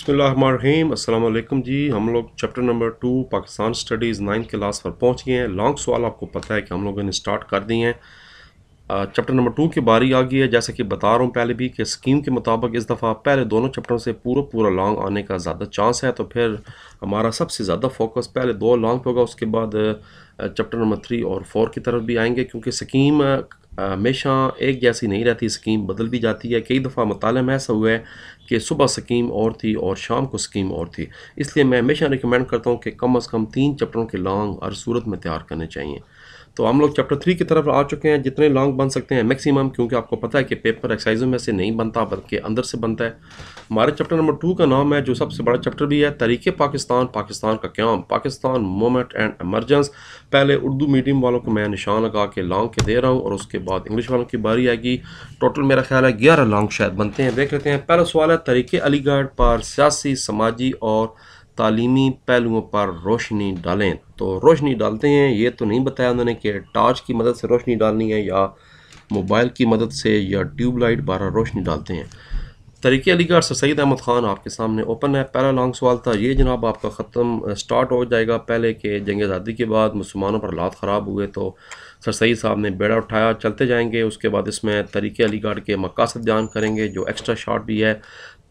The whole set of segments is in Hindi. बिस्मिल्लाहिर्रहमानिर्रहीम अस्सलाम वालेकुम जी। हम लोग चैप्टर नंबर 2 पाकिस्तान स्टडीज़ 9 के लास्ट पर पहुंच गए हैं। लॉन्ग सवाल आपको पता है कि हम लोगों ने स्टार्ट कर दिए हैं। चैप्टर नंबर 2 की बारी आ गई है। जैसे कि बता रहा हूं पहले भी कि स्कीम के मुताबिक इस दफ़ा पहले दोनों चैप्टरों से पूरा लॉन्ग आने का ज़्यादा चांस है, तो फिर हमारा सबसे ज़्यादा फोकस पहले 2 लॉन्ग होगा, उसके बाद चैप्टर नंबर 3 और 4 की तरफ भी आएंगे, क्योंकि स्कीम हमेशा एक जैसी नहीं रहती, स्कीम बदल भी जाती है। कई दफ़ा मताले में ऐसा हुआ है कि सुबह स्कीम और थी और शाम को स्कीम और थी। इसलिए मैं हमेशा रिकमेंड करता हूँ कि कम से कम 3 चैप्टरों के लॉन्ग हर सूरत में तैयार करने चाहिए। तो हम लोग चैप्टर 3 की तरफ आ चुके हैं। जितने लॉन्ग बन सकते हैं मैक्सिमम, क्योंकि आपको पता है कि पेपर एक्सरसाइजों में से नहीं बनता बल्कि अंदर से बनता है। हमारे चैप्टर नंबर 2 का नाम है, जो सबसे बड़ा चैप्टर भी है, तरीके पाकिस्तान, पाकिस्तान का क्याम, पाकिस्तान मूवमेंट एंड एमरजेंस। पहले उर्दू मीडियम वालों को मैं निशान लगा के लॉन्ग के दे रहा हूँ और उसके बाद इंग्लिश वालों की बारी आएगी। टोटल मेरा ख्याल है 11 लॉन्ग शायद बनते हैं, देख लेते हैं। पहला सवाल है, तरीके अलीगढ़ पर सियासी, समाजी और तालीमी पहलुओं पर रोशनी डालें। तो रोशनी डालते हैं, ये तो नहीं बताया उन्होंने कि टार्च की मदद से रोशनी डालनी है या मोबाइल की मदद से या ट्यूबलाइट बारा रोशनी डालते हैं। तरीके अलीगढ़ सर सैयद अहमद ख़ान आपके सामने ओपन है। पहला लॉन्ग सवाल था ये जनाब, आपका ख़त्म स्टार्ट हो जाएगा पहले के जंग आज़ादी के बाद मुसलमानों पर हालात ख़राब हुए तो सर सैयद साहब ने बेड़ा उठाया, चलते जाएंगे। उसके बाद इसमें तरीके अलीगढ़ के मकासद बयान करेंगे, जो एक्स्ट्रा शॉट भी है।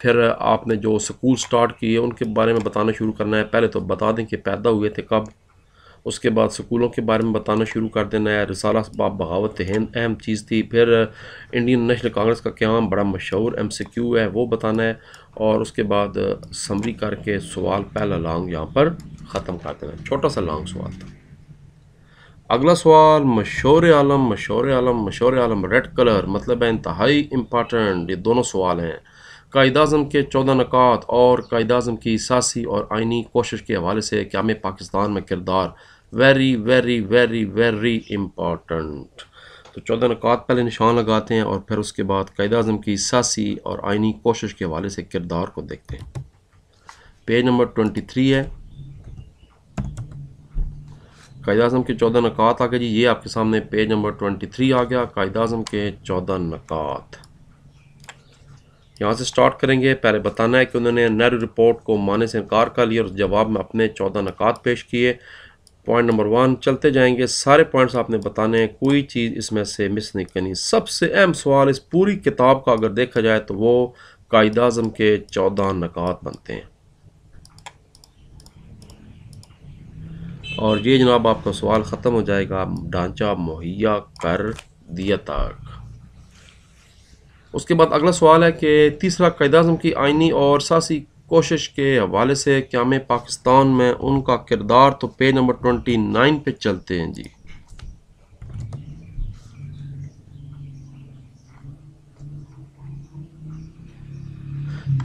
फिर आपने जो स्कूल स्टार्ट किए उनके बारे में बताना शुरू करना है। पहले तो बता दें कि पैदा हुए थे कब, उसके बाद स्कूलों के बारे में बताना शुरू कर देना है। रिसाला बाब बगावत हिंद अहम चीज़ थी। फिर इंडियन नेशनल कांग्रेस का क्याम बड़ा मशहूर MCQ है, वो बताना है। और उसके बाद समरी करके सवाल पहला लॉन्ग यहाँ पर ख़त्म कर देना है। छोटा सा लॉन्ग सवाल था। अगला सवाल, मशहूर आलम रेड कलर, मतलब है इंतहाई इम्पॉर्टेंट। ये दोनों सवाल हैं। कायद-ए-आज़म के 14 नकात और कायद-ए-आज़म की सियासी और आइनी कोशिश के हवाले से क़याम पाकिस्तान में किरदार, very very very very important. तो 14 नकात पहले निशान लगाते हैं और फिर उसके बाद कायद-ए-आज़म की सियासी और आइनी कोशिश के हवाले से किरदार को देखते हैं। पेज नंबर 23 है। कायद-ए-आज़म के 14 नकात आ गए जी, ये आपके सामने पेज नंबर 23 आ गया। कायद-ए-आज़म के 14 नकात यहाँ से स्टार्ट करेंगे। पहले बताना है कि उन्होंने नेहरू रिपोर्ट को मानने से इनकार कर लिया और जवाब में अपने 14 नकात पेश किए। पॉइंट नंबर 1 चलते जाएंगे, सारे पॉइंट्स आपने बताने हैं, कोई चीज़ इसमें से मिस नहीं करनी। सबसे अहम सवाल इस पूरी किताब का अगर देखा जाए तो वो कायद-ए-आज़म के 14 नकात बनते हैं। और ये जनाब आपका सवाल ख़त्म हो जाएगा, ढांचा मुहैया कर दिया तक। उसके बाद अगला सवाल है कि तीसरा, कायद-ए-आज़म की आइनी और सियासी कोशिश के हवाले से क़याम पाकिस्तान में उनका किरदार। तो पेज नंबर 29 पे चलते हैं जी।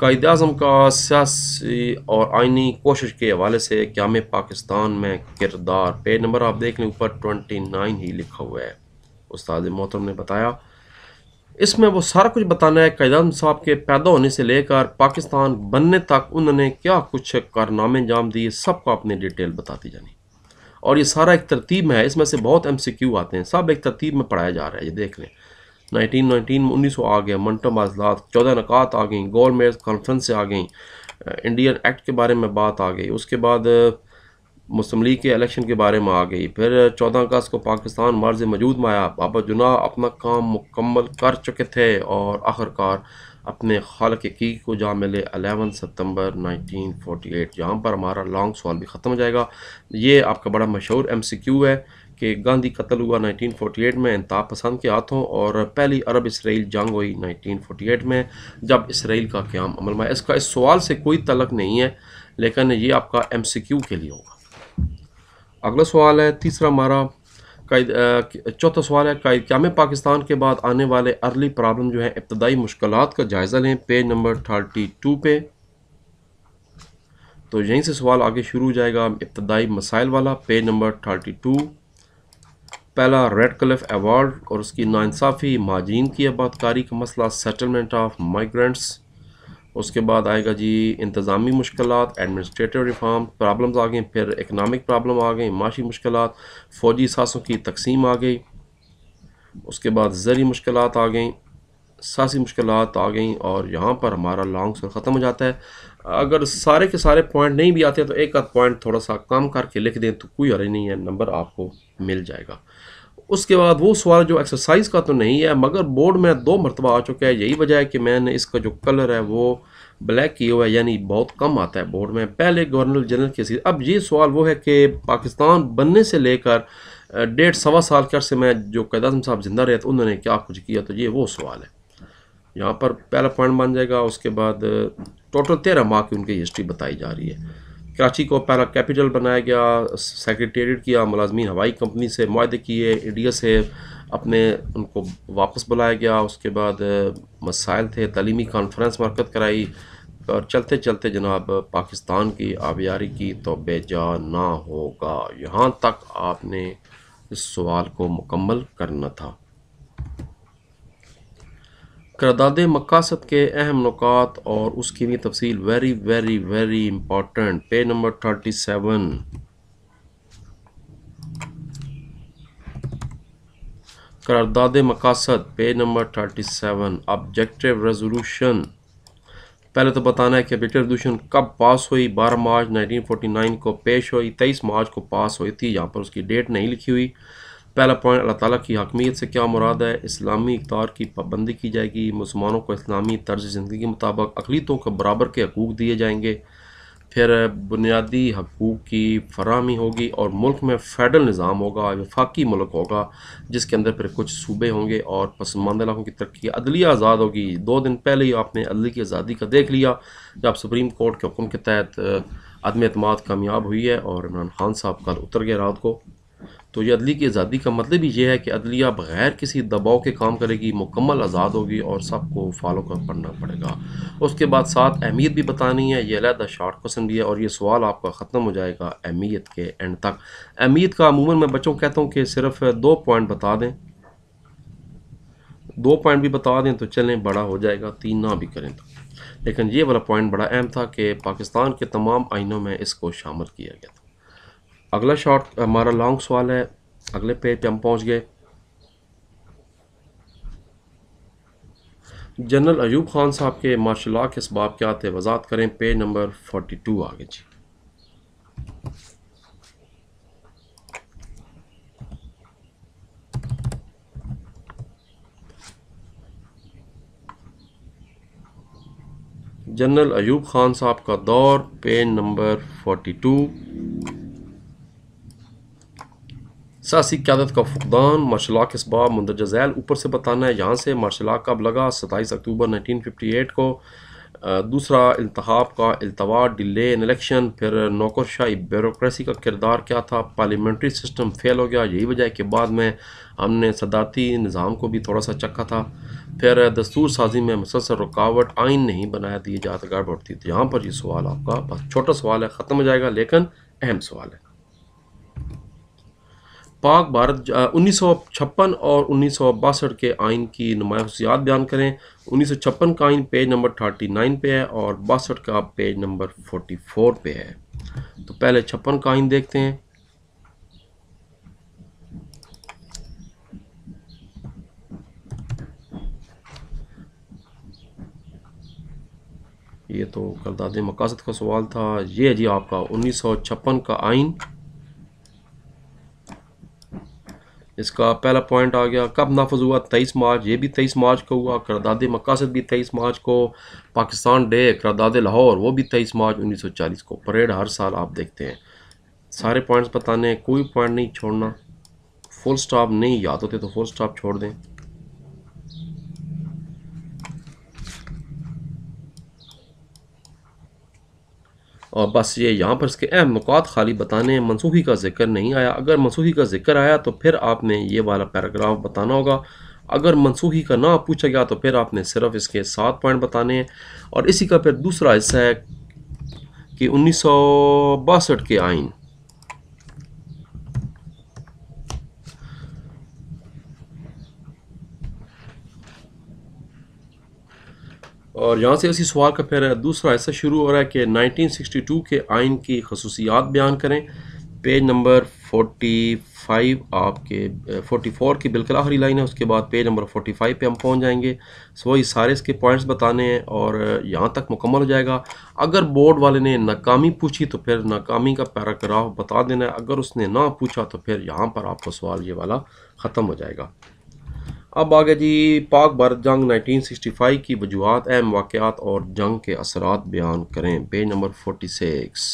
कायद-ए-आज़म का सियासी और आइनी कोशिश के हवाले से क़याम पाकिस्तान में किरदार, पेज नंबर आप देख लें ऊपर 29 ही लिखा हुआ है। उस्ताद मोहतरम ने बताया इसमें वो सारा कुछ बताना है। कायद-ए-आज़म साहब के पैदा होने से लेकर पाकिस्तान बनने तक उन्होंने क्या कुछ कारनामे अंजाम दिए, सबको अपनी डिटेल बताती जानी। और ये सारा एक तरतीब में है, इसमें से बहुत MCQ आते हैं, सब एक तरतीब में पढ़ाया जा रहा है। ये देख लें 1919 में 1900 आ गए, मंटम अजलात, 14 नकात आ गई, गवर्नमेंट कॉन्फ्रेंस आ गई, इंडियन एक्ट के बारे में बात आ गई, उसके बाद मुस्लिम लीग के इलेक्शन के बारे में आ गई। फिर 14 अगस्त को पाकिस्तान मर्ज मौजूद में आया, बाबा जुना अपना काम मुकम्मल कर चुके थे और आखिरकार अपने खालिक-ए-की को जा मिले 11 सितंबर 1948। यहाँ पर हमारा लॉन्ग सवाल भी ख़त्म हो जाएगा। ये आपका बड़ा मशहूर MCQ है कि गांधी कत्ल हुआ 1948 में इंतहा पसंद के हाथों, और पहली अरब इसराइल जंग हुई 1948 में जब इसराइल का क़याम अमल में। इसका इस सवाल से कोई तलक नहीं है, लेकिन ये आपका MCQ के लिए होगा। अगला सवाल है तीसरा हमारा, चौथा सवाल है क़याम पाकिस्तान के बाद आने वाले अर्ली प्रॉब्लम जो है, इब्तदाई मुश्किलात का जायज़ा लें, पेज नंबर 32 पे। तो यहीं से सवाल आगे शुरू हो जाएगा, इब्तदाई मसाइल वाला, पेज नंबर 32। पहला रेडक्लिफ अवार्ड और उसकी नाइंसाफ़ी, माजीन की आबादकारी का मसला, सेटलमेंट ऑफ माइग्रेंट्स। उसके बाद आएगा जी इंतज़ामी मुश्किलात, एडमिनिस्ट्रेटिव रिफॉर्म प्रॉब्लम्स आ गई, फिर इकनॉमिक प्रॉब्लम आ गई, माशी मुश्किलात, फ़ौजी सासों की तकसीम आ गई, उसके बाद ज़री मुश्किलात आ गई, सासी मुश्किलात आ गई और यहाँ पर हमारा लॉन्ग सर ख़त्म हो जाता है। अगर सारे के सारे पॉइंट नहीं भी आते तो एक आध पॉइंट थोड़ा सा कम करके लिख दें तो कोई हर्ज नहीं है, नंबर आपको मिल जाएगा। उसके बाद वो सवाल जो एक्सरसाइज का तो नहीं है मगर बोर्ड में 2 मरतबा आ चुका है। यही वजह है कि मैंने इसका जो कलर है वो ब्लैक किया हुआ है, यानी बहुत कम आता है बोर्ड में। पहले गवर्नर जनरल के सीधे अब ये सवाल वो है कि पाकिस्तान बनने से लेकर 1.5-1.25 साल के अरसे में जो कैद आज़म साहब जिंदा रहे तो उन्होंने क्या कुछ किया, तो ये वो सवाल है। यहाँ पर पहला पॉइंट बन जाएगा। उसके बाद टोटल 13 माह की उनकी हिस्ट्री बताई जा रही है। कराची को पहला कैपिटल बनाया गया, सेक्रेटेरिएट किया, मुलाजमीन हवाई कंपनी से मुआहदे किए, इंडिया से अपने उनको वापस बुलाया गया। उसके बाद मसाइल थे, तलीमी कॉन्फ्रेंस मरकज़ कराई और चलते चलते जनाब पाकिस्तान की आबियारी की तो बेजा ना होगा। यहाँ तक आपने इस सवाल को मुकम्मल करना था। करारदादे मकासद के अहम नुकात और उसकी भी तफसील very very very important, page number 37। करारदादे मकासद पेज नंबर 37। ऑब्जेक्टिव रेजोल्यूशन, पहले तो बताना है कि ऑब्जेक्टिव रेजोल्यूशन कब पास हुई। 12 मार्च 1949 को पेश हुई, 23 मार्च को पास हुई थी। यहाँ पर उसकी डेट नहीं लिखी हुई। पहला पॉइंट, अल्लाह ताला की हकमीयत से क्या मुराद है। इस्लामी इख्तियार की पाबंदी की जाएगी, मुसलमानों को इस्लामी तर्ज ज़िंदगी के मुताबिक अक़लियतों के बराबर के हकूक़ दिए जाएंगे। फिर बुनियादी हकूक़ की फराहमी होगी और मुल्क में फेडरल निज़ाम होगा, वफाकी मुल्क होगा जिसके अंदर फिर कुछ सूबे होंगे और पसमानदा इलाकों की तरक्की। अदलिया आज़ाद होगी। 2 दिन पहले ही आपने अदलिया की आज़ादी का देख लिया जब सुप्रीम कोर्ट के हुक्म के तहत अदम एतमाद कामयाब हुई है और इमरान खान साहब कल उतर गए रात को। तो ये अदली की आज़ादी का मतलब ही ये है कि अदलिया बग़ैर किसी दबाव के काम करेगी, मुकम्मल आज़ाद होगी और सबको फॉलो कर पढ़ना पड़ेगा। उसके बाद साथ अहमियत भी बतानी है, ये अलहदा शार्ट क्वेश्चन भी है और ये सवाल आपका ख़त्म हो जाएगा अहमियत के एंड तक। अहमियत का अमूमन मैं बच्चों कहता हूँ कि सिर्फ 2 पॉइंट बता दें, 2 पॉइंट भी बता दें तो चलें बड़ा हो जाएगा, 3 ना भी करें तो। लेकिन ये वाला पॉइंट बड़ा अहम था कि पाकिस्तान के तमाम आइनों में इसको शामिल किया गया था। अगला शॉर्ट हमारा लॉन्ग सवाल है, अगले पेज पे हम पहुंच गए। जनरल अयूब खान साहब के मार्शल लॉ के इसबाब क्या थे, वजात करें, पेज नंबर 42 आगे जी। जनरल अयूब खान साहब का दौर, पेज नंबर 42। सियासी क़यादत का फुकदान, मार्शल लॉ के इसबाब, मंदरजा झैल ऊपर से बताना है। यहाँ से मार्शल लॉ कब लगा, 27 अक्टूबर 1958 को। दूसरा इंतखाब का अल्तवा, डिले इन इलेक्शन। फिर नौकरशाही ब्यूरोक्रेसी का किरदार क्या था, पार्लियामेंट्री सिस्टम फेल हो गया। यही वजह है कि बाद में हमने सदारती निज़ाम को भी थोड़ा सा चखा था। फिर दस्तूर साजी में मुसलसल रुकावट, आइन नहीं बनाया दिए जाते गड़बड़ होती। तो यहाँ पर ये सवाल आपका बस छोटा सवाल है, ख़त्म हो जाएगा लेकिन अहम सवाल है। पाक भारत 1956 और 1962 के आइन की नुमाया खसूसियात बयान करें। 1956 का आइन पेज नंबर 39 पे है और 62 का पेज नंबर 44 पे है। तो पहले 56 का आइन देखते हैं। ये तो करदादे मकासद का सवाल था। ये जी आपका 1956 का आइन, इसका पहला पॉइंट आ गया। कब नाफज हुआ, 23 मार्च, ये भी 23 मार्च को हुआ। करारदादे मकासद भी 23 मार्च को, पाकिस्तान डे करारदादे लाहौर वो भी 23 मार्च 1940 को। परेड हर साल आप देखते हैं। सारे पॉइंट्स बताने हैं, कोई पॉइंट नहीं छोड़ना। फुल स्टॉप नहीं याद होते तो फुल स्टॉप छोड़ दें। और बस ये यहाँ पर इसके अहम नुकात खाली बताने। मनसूखी का जिक्र नहीं आया, अगर मनसूखी का जिक्र आया तो फिर आपने ये वाला पैराग्राफ बताना होगा। अगर मनसूखी का ना पूछा गया तो फिर आपने सिर्फ इसके 7 पॉइंट बताने हैं। और इसी का फिर दूसरा हिस्सा है कि 1962 के आइन, और यहाँ से इसी सवाल का फिर दूसरा हिस्सा शुरू हो रहा है कि 1962 के आइन की खसूसियात बयान करें। पेज नंबर 45 आपके 44 की बिल्कुल आखिरी लाइन है, उसके बाद पेज नंबर 45 पे हम पहुंच जाएंगे। सो वही सारे इसके पॉइंट्स बताने हैं और यहाँ तक मुकम्मल हो जाएगा। अगर बोर्ड वाले ने नाकामी पूछी तो फिर नाकामी का पैराग्राफ बता देना है, अगर उसने ना पूछा तो फिर यहाँ पर आपका सवाल ये वाला ख़त्म हो जाएगा। अब आगे जी, पाक भारत जंग 1965 की वजूहत, अहम वाक़यात और जंग के असरात बयान करें, पेज नंबर 46।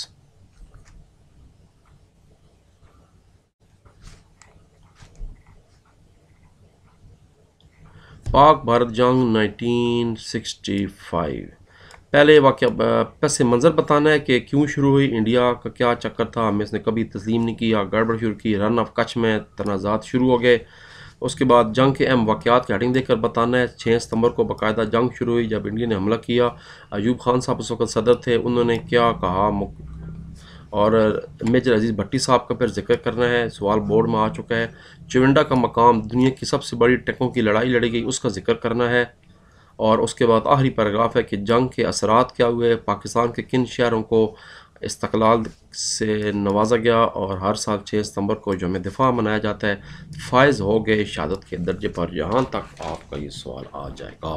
पाक भारत जंग 1965, पहले वाक़या पस मंज़र बताना है कि क्यों शुरू हुई, इंडिया का क्या चक्कर था, हमें इसने कभी तस्लीम नहीं किया, गड़बड़ शुरू की, रन ऑफ कच्छ में तनाज़ात शुरू हो गए। उसके बाद जंग के अहम वाक़यात की हेडिंग देकर बताना है, 6 सितंबर को बाकायदा जंग शुरू हुई जब इंडिया ने हमला किया, अयूब खान साहब उस वक्त सदर थे, उन्होंने क्या कहा, और मेजर अजीज़ भट्टी साहब का फिर जिक्र करना है, सवाल बोर्ड में आ चुका है। चविंडा का मकाम, दुनिया की सबसे बड़ी टेकों की लड़ाई लड़ी गई, उसका जिक्र करना है। और उसके बाद आखिरी पैराग्राफ है कि जंग के असरात क्या हुए, पाकिस्तान के किन शहरों को इस्तक़लाल से नवाजा गया, और हर साल 6 सितंबर को यौम दिफा मनाया जाता है, फायज हो गए शहादत के दर्जे पर। यहाँ तक आपका ये सवाल आ जाएगा।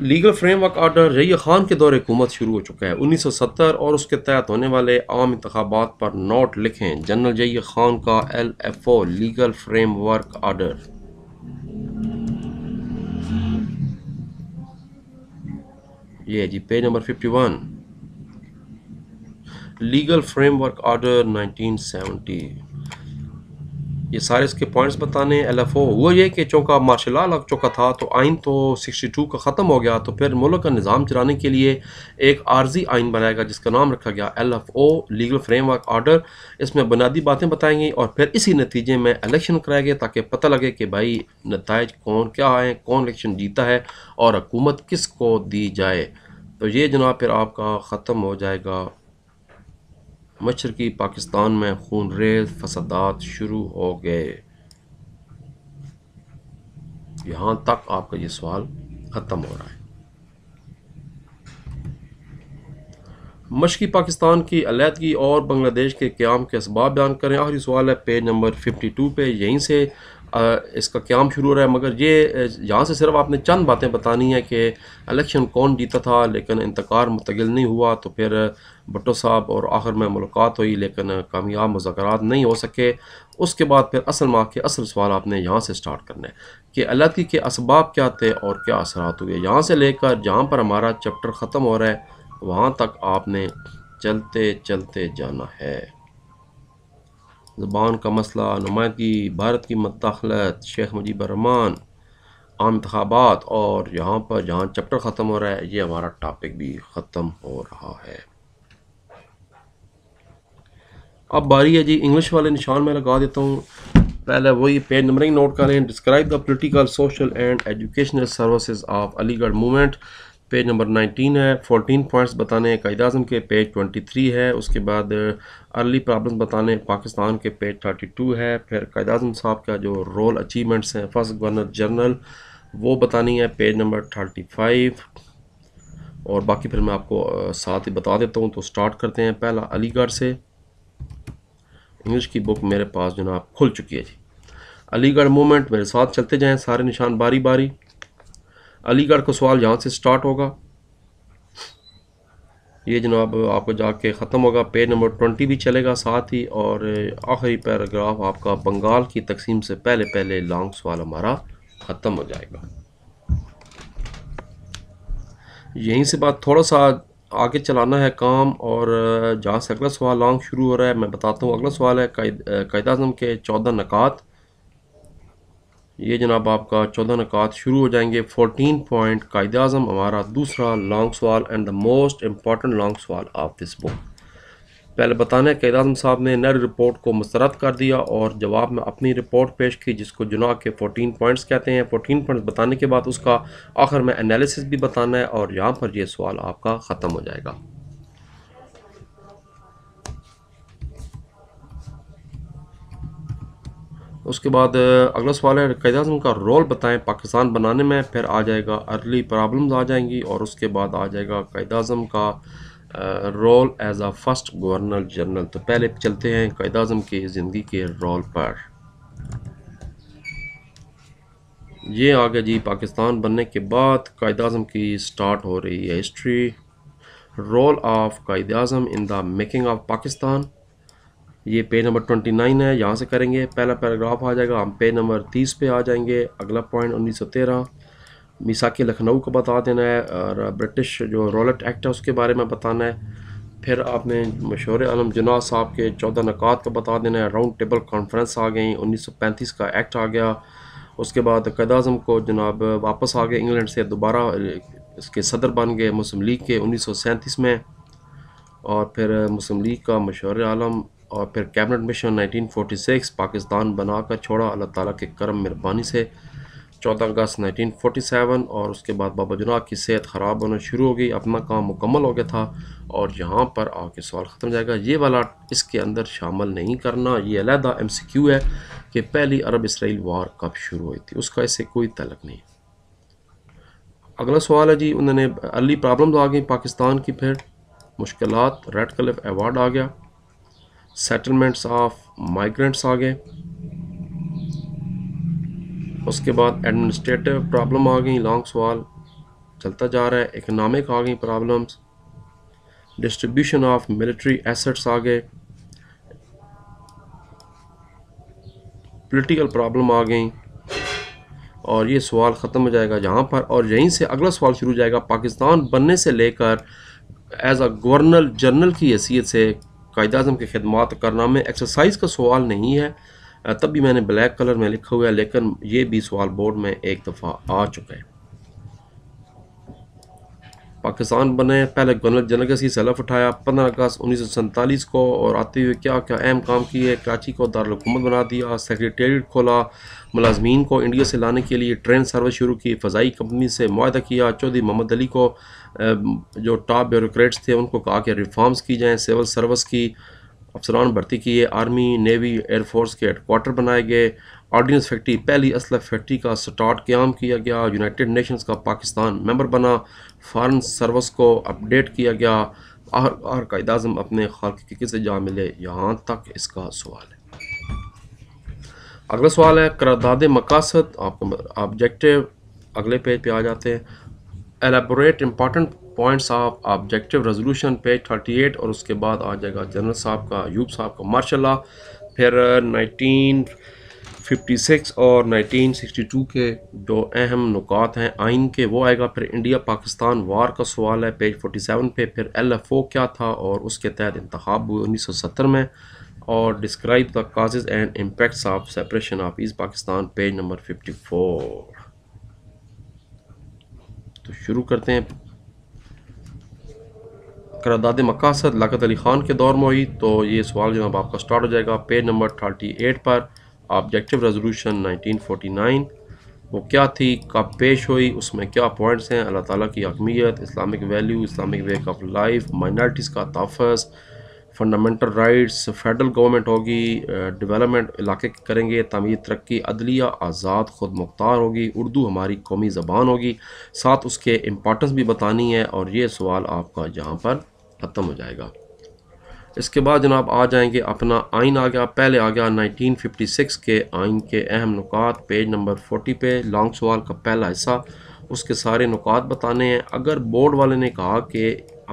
Legal framework order, Rais Khan के दौरे हुकूमत शुरू हो चुका है, 1970 और उसके तहत होने वाले आम इंतखाबात पर नोट लिखें, जनरल रईस खान का LFO लीगल फ्रेमवर्क आर्डर। ये जी page number 51, legal framework order 1970। ये सारे इसके पॉइंट्स बताने। LFO वो ये कि चौका मार्शल लॉ लग चुका था तो आइन तो 62 का ख़त्म हो गया, तो फिर मुल्क का निज़ाम चलाने के लिए एक आर्जी आइन बनाएगा जिसका नाम रखा गया LFO लीगल फ्रेमवर्क आर्डर। इसमें बुनियादी बातें बताएंगी और फिर इसी नतीजे में इलेक्शन कराए गए ताकि पता लगे कि भाई नताइज कौन क्या आए, कौन इलेक्शन जीता है और हुकूमत किस को दी जाए। तो ये जनाब फिर आपका ख़त्म हो जाएगा। मशरक़ी पाकिस्तान में खूनरेज़ फसादात शुरू हो गए, यहाँ तक आपका ये सवाल ख़त्म हो रहा है। मशरक़ी पाकिस्तान की अलैदगी और बांग्लादेश के क़याम के असबाब बयान करें, आखिरी सवाल है पेज नंबर 52 पे, यहीं से इसका क़याम शुरू हो रहा है। मगर ये यहाँ से सिर्फ आपने चंद बातें बतानी है कि इलेक्शन कौन जीता था लेकिन इंतकार मुंतकिल नहीं हुआ, तो फिर भुट्टो साहब और आखिर में मुलाकात हुई लेकिन कामयाब मुज़ाकरात नहीं हो सके। उसके बाद फिर असल माह के असल सवाल आपने यहाँ से स्टार्ट करना है कि अलैदगी के असबाब क्या थे और क्या असरात हुए। यहाँ से लेकर जहाँ पर हमारा चैप्टर ख़त्म हो रहा है वहाँ तक आपने चलते चलते जाना है। ज़बान का मसला, नुमाइंदगी, भारत की मुदाखलत, शेख मुजीबर रहमान, आम इंतखाबात, और यहाँ पर जहाँ चैप्टर ख़त्म हो रहा है ये हमारा टॉपिक भी ख़त्म हो रहा है। अब बारी है जी, इंग्लिश वाले निशान में लगा देता हूँ। पहले वही पेज नंबरिंग नोट करें, describe the political, social and educational services of Aligarh movement, page number 19 है। 14 पॉइंट्स बताने कायद-ए-आज़म के, पेज 23 है। उसके बाद अर्ली प्रॉब्लम्स बताने पाकिस्तान के, पेज 32 है। फिर कायद-ए-आज़म साहब का जो रोल अचीवमेंट्स हैं फर्स्ट गवर्नर जनरल वो बतानी है, पेज नंबर 35। और बाकी फिर मैं आपको साथ ही बता देता हूँ। तो स्टार्ट करते हैं पहला अलीगढ़ से। इंग्लिश की बुक मेरे पास जनाब खुल चुकी है जी। अलीगढ़ मूवमेंट, मेरे साथ चलते जाएँ, सारे निशान बारी बारी। अलीगढ़ का सवाल यहाँ से स्टार्ट होगा, ये जनाब आपको जाके ख़त्म होगा, पेज नंबर 20 भी चलेगा साथ ही। और आखिरी पैराग्राफ आपका बंगाल की तकसीम से पहले पहले लॉन्ग सवाल हमारा ख़त्म हो जाएगा। यहीं से बात थोड़ा सा आगे चलाना है काम, और जहाँ से अगला सवाल लॉन्ग शुरू हो रहा है मैं बताता हूँ। अगला सवाल है कायद-ए-आज़म के 14 नकात, ये जनाब आपका 14 नकात शुरू हो जाएंगे। 14 पॉइंट कायदे आज़म हमारा दूसरा लॉन्ग सवाल and the most important long सवाल ऑफ दिस बुक। पहले बताना है कायदे आज़म साहब ने नेहरू रिपोर्ट को मुस्तरद कर दिया और जवाब में अपनी रिपोर्ट पेश की जिसको जनाब के 14 पॉइंट्स कहते हैं। 14 पॉइंट्स बताने के बाद उसका आखिर में एनालिसिस भी बताना है और यहाँ पर यह सवाल आपका ख़त्म हो जाएगा। उसके बाद अगला सवाल है कायद-ए-आज़म का रोल बताएं पाकिस्तान बनाने में, फिर आ जाएगा अर्ली प्रॉब्लम्स आ जाएंगी, और उसके बाद आ जाएगा कायद-ए-आज़म का role as a first governor general. तो पहले चलते हैं कायदे आज़म की ज़िंदगी के रोल पर। ये आ गया जी पाकिस्तान बनने के बाद कायदे आज़म की स्टार्ट हो रही है हिस्ट्री। रोल ऑफ कायदे Azam in the making of Pakistan, ये पेज नंबर 29 है, यहाँ से करेंगे। पहला पैराग्राफ आ जाएगा, हम पेज नंबर 30 पे आ जाएंगे। अगला पॉइंट 1913 मिसाके लखनऊ को बता देना है और ब्रिटिश जो रोलट एक्ट है उसके बारे में बताना है। फिर आपने मशहूर आलम जिन्नाह साहब के 14 नकात का बता देना है। राउंड टेबल कॉन्फ्रेंस आ गई, 1935 का एक्ट आ गया। उसके बाद कायदे आज़म को जनाब वापस आ गए इंग्लैंड से, दोबारा इसके सदर बन गए मुस्लिम लीग के 1937 में, और फिर मुस्लिम लीग का मशहूर आलम, और फिर कैबिनेट मिशन 1946 पाकिस्तान बनाकर छोड़ा अल्लाह ताला के करम मेहरबानी से 14 अगस्त 1947। और उसके बाद बाबा जनाह की सेहत ख़राब होना शुरू हो गई, अपना काम मुकम्मल हो गया था। और यहाँ पर आके सवाल ख़त्म हो जाएगा, ये वाला इसके अंदर शामिल नहीं करना, ये अलहदा MCQ है कि पहली अरब इसराइल वार कब शुरू हुई थी, उसका इससे कोई तलक नहीं। अगला सवाल है जी, उन्होंने अर्ली प्रॉब्लम्स आ गई पाकिस्तान की, फिर मुश्किलात, रेडक्लिफ अवार्ड आ गया, सेटलमेंट्स ऑफ माइग्रेंट्स आ गए, उसके बाद एडमिनिस्ट्रेटिव प्रॉब्लम आ गई, लॉन्ग सवाल चलता जा रहा है, इकनॉमिक आ गई problems, distribution of military assets आ गए, पॉलिटिकल प्रॉब्लम आ गई। और ये सवाल ख़त्म हो जाएगा यहाँ पर, और यहीं से अगला सवाल शुरू हो जाएगा पाकिस्तान बनने से लेकर एज अ गवर्नर जनरल की हैसियत से कायदे आज़म की खिदमत करना में। एक्सरसाइज का सवाल नहीं है, तब भी मैंने ब्लैक कलर में लिखा हुआ है, लेकिन ये भी सवाल बोर्ड में एक दफ़ा आ चुका है। पाकिस्तान बने, पहले गवर्नर जनरल का सलफ उठाया 15 अगस्त 1947 को, और आते हुए क्या क्या अहम काम किए, कराची को दारुल हुकूमत बना दिया, सेक्रेटेरिएट खोला, मुलाजमीन को इंडिया से लाने के लिए ट्रेन सर्विस शुरू की, फ़ज़ाई कंपनी से मुआहदा किया, चौधरी मोहम्मद अली को जो टॉप ब्यूरोक्रेट्स थे उनको कहा कि रिफॉर्म्स की जाएँ, सिविल सर्विस की अफसरान भर्ती किए, आर्मी नेवी एयरफोर्स के हेडक्वार्टर बनाए गए, ऑर्डिनेंस फैक्ट्री पहली असलह फैक्ट्री का स्टार्ट क़याम किया गया, यूनाइटेड नेशंस का पाकिस्तान मेंबर बना, फॉरेन सर्विस को अपडेट किया गया, और कायदे आज़म अपने खालकी से जा मिले। यहाँ तक इसका सवाल है। अगला सवाल है करारदाद मकासद, आपको ऑब्जेक्टिव अगले पेज पे आ जाते हैं। Elaborate important points of objective resolution page 38, और उसके बाद आ जाएगा जनरल साहब का, अयूब साहब का मार्शाल्लाह। फिर 1956 और 1962 के जो अहम नुकात हैं आइन के वो आएगा। फिर इंडिया पाकिस्तान वार का सवाल है पेज 47 पे। फिर LFO क्या था और उसके तहत इंतखाब हुआ 1970 में, और describe the causes and impacts of separation of east Pakistan page number 54। तो शुरू करते हैं। करारदाद मकासद लियाकत अली खान के दौर में हुई, तो ये सवाल जनाब आपका स्टार्ट हो जाएगा पेज नंबर 38 पर। ऑब्जेक्टिव रेजोल्यूशन 1949 वो क्या थी, कब पेश हुई, उसमें क्या पॉइंट्स हैं, अल्लाह ताला की अहमियत, Islamic value, Islamic way of life, minorities का तहफ़्फ़ुज़, फंडामेंटल राइट्स, फेडरल गवर्नमेंट होगी, डेवलपमेंट इलाके करेंगे, तामीर तरक्की, अदलिया आज़ाद ख़ुद मुख्तार होगी, उर्दू हमारी कौमी ज़बान होगी, साथ उसके इम्पॉर्टेंस भी बतानी है। और ये सवाल आपका यहाँ पर ख़त्म हो जाएगा। इसके बाद जनाब आ जाएंगे, अपना आइन आ गया, पहले आ गया 1956 के आइन के अहम नुकात पेज नंबर 40 पे। लॉन्ग सवाल का पहला हिस्सा, उसके सारे नुकात बताने हैं। अगर बोर्ड वाले ने कहा कि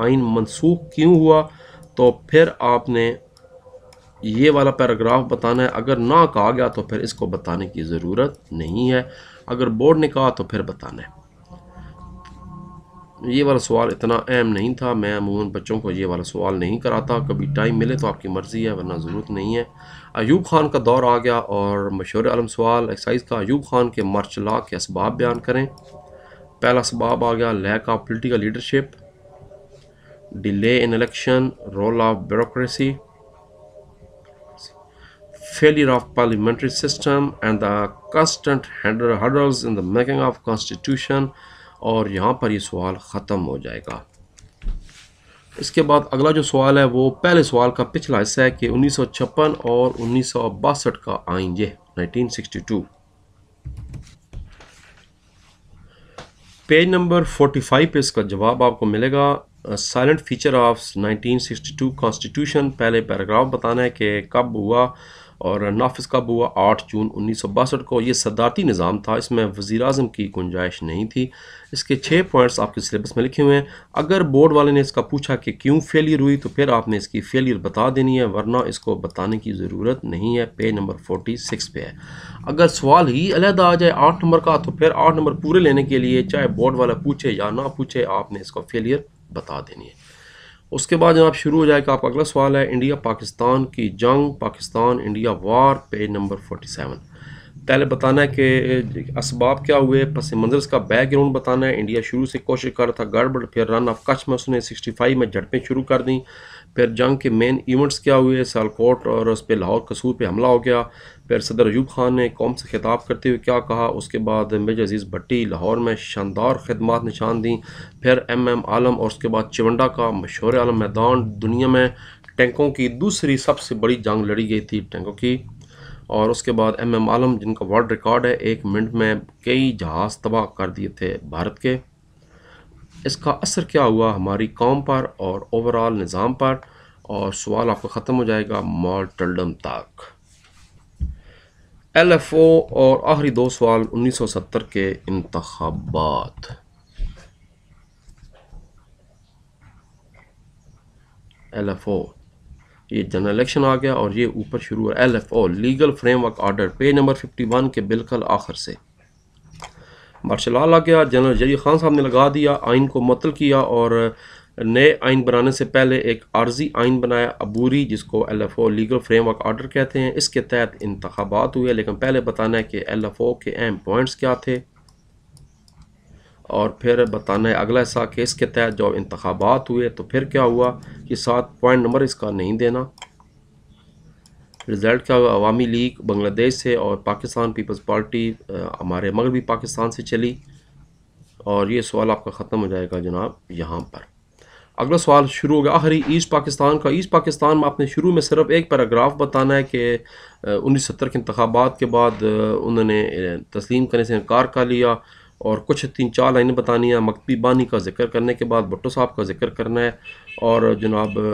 आइन मनसूख क्यों हुआ तो फिर आपने ये वाला पैराग्राफ बताना है, अगर ना कहा गया तो फिर इसको बताने की ज़रूरत नहीं है, अगर बोर्ड ने कहा तो फिर बताना है। ये वाला सवाल इतना अहम नहीं था, मैं अमूमन बच्चों को ये वाला सवाल नहीं कराता, कभी टाइम मिले तो आपकी मर्ज़ी है, वरना ज़रूरत नहीं है। अयूब खान का दौर आ गया, और मशहूर आलम सवाल एक्सरसाइज का, अयूब खान के मार्शला के असबाब बयान करें। पहला सबाब आ गया lack of political leadership, delay in election, role of bureaucracy, failure of parliamentary system and the constant hurdles in the making of constitution. और यहाँ पर ये सवाल ख़त्म हो जाएगा। इसके बाद अगला जो सवाल है वो पहले सवाल का पिछला हिस्सा है कि 1956 और 1962 का आइन, ये 1962 पेज नंबर 45 पे इसका जवाब आपको मिलेगा। साइलेंट फीचर ऑफ 1962 कॉन्स्टिट्यूशन, पहले पैराग्राफ बताना है कि कब हुआ और नाफिज कब हुआ, 8 जून 1962 को। ये सदारती निज़ाम था, इसमें वज़ीर आज़म की गुंजाइश नहीं थी। इसके 6 पॉइंट्स आपके सिलेबस में लिखे हुए हैं। अगर बोर्ड वाले ने इसका पूछा कि क्यों फेलियर हुई तो फिर आपने इसकी फेलियर बता देनी है, वरना इसको बताने की ज़रूरत नहीं है। पेज नंबर 46 पे है। अगर सवाल ही अलहदा आ जाए 8 नंबर का तो फिर 8 नंबर पूरे लेने के लिए चाहे बोर्ड वाला पूछे या ना पूछे आपने इसका फेलियर बता देनी है। उसके बाद जनाब शुरू हो जाएगा आपका अगला सवाल है इंडिया पाकिस्तान की जंग, Pakistan India war, page number 47। पहले बताना है कि असबाब क्या हुए, पस मंजर का बैकग्राउंड बताना है। इंडिया शुरू से कोशिश कर रहा था गड़बड़, फिर रन ऑफ कच्छ में उसने 65 में झड़पें शुरू कर दी। फिर जंग के मेन इवेंट्स क्या हुए, सियालकोट और उस पर लाहौर कसूर पे हमला हो गया। फिर सदर अयूब खान ने कौम से खिताब करते हुए क्या कहा, उसके बाद मेजर अजीज़ भट्टी लाहौर में शानदार खदमात निशान दी। फिर एम.एम. आलम और उसके बाद चवंडा का मशहूर आलम मैदान, दुनिया में टैंकों की दूसरी सबसे बड़ी जंग लड़ी गई थी टैंकों की। और उसके बाद एम.एम. आलम जिनका वर्ल्ड रिकॉर्ड है, 1 मिनट में कई जहाज़ तबाह कर दिए थे भारत के। इसका असर क्या हुआ हमारी कौम पर और ओवरऑल निज़ाम पर। और सवाल आपका ख़त्म हो जाएगा मॉर्टल्डम तक। LFO और आखिरी 2 सवाल 1970 के इंतखाबात। LFO ये जनरल इलेक्शन आ गया और ये ऊपर शुरू हुआ। LFO legal framework order, page number 51 के बिल्कुल आखिर से। मार्शल लॉ लग गया, जनरल जरीर खान साहब ने लगा दिया, आइन को मुअत्तल किया और नए आइन बनाने से पहले एक आर्जी आइन बनाया अबूरी, जिसको LFO लीगल फ्रेमवर्क ऑर्डर कहते हैं। इसके तहत इंतखाबात हुए, लेकिन पहले बताना है कि LFO के अहम पॉइंट्स क्या थे और फिर बताना है अगला हिस्सा कि इसके तहत जब इंतखाबात हुए तो फिर क्या हुआ। ये 7 पॉइंट नंबर इसका नहीं देना। रिज़ल्ट क्या हुआ, अवामी लीग बांग्लादेश से और पाकिस्तान पीपल्स पार्टी हमारे मगरबी पाकिस्तान से चली। और ये सवाल आपका ख़त्म हो जाएगा जनाब यहाँ पर। अगला सवाल शुरू हो गया आखिरी ईस्ट पाकिस्तान का। ईस्ट पाकिस्तान में आपने शुरू में सिर्फ एक पैराग्राफ बताना है कि 1970 के इंतखाबात के बाद उन्होंने तस्लीम करने से इनकार कर लिया और कुछ 3-4 लाइनें बतानी है। मकतबी बानी का जिक्र करने के बाद भुट्टो साहब का जिक्र करना है और जनाब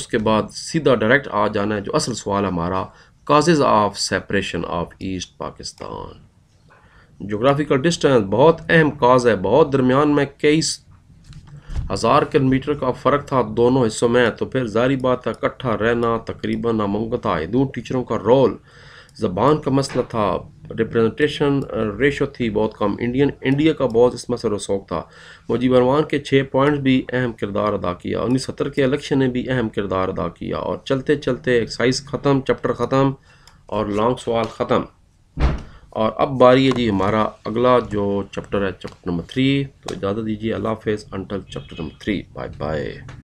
उसके बाद सीधा डायरेक्ट आ जाना है जो असल सवाल हमारा, causes of separation of east Pakistan. Geographical distance बहुत अहम काज है, बहुत दरमियान में कई 1000 किलोमीटर का फ़र्क था दोनों हिस्सों में, तो फिर जारी बात है इकट्ठा रहना तकरीबन नामुमकिन था। हिंदू टीचरों का रोल, ज़बान का मसला था, रिप्रेजेंटेशन रेशो थी बहुत कम, इंडिया का बहुत इसमें से रसौक था। मुजीब रहमान के 6 पॉइंट्स भी अहम किरदार अदा किया, 1970 के इलेक्शन ने भी अहम किरदार अदा किया। और चलते चलते एक्सरसाइज ख़त्म, चैप्टर ख़त्म और लॉन्ग सवाल ख़त्म। और अब बारी है जी हमारा अगला जो चैप्टर है, चैप्टर नंबर 3। तो इजाज़त दीजिए, अल्लाह हाफ़िज़, until chapter number 3, bye bye.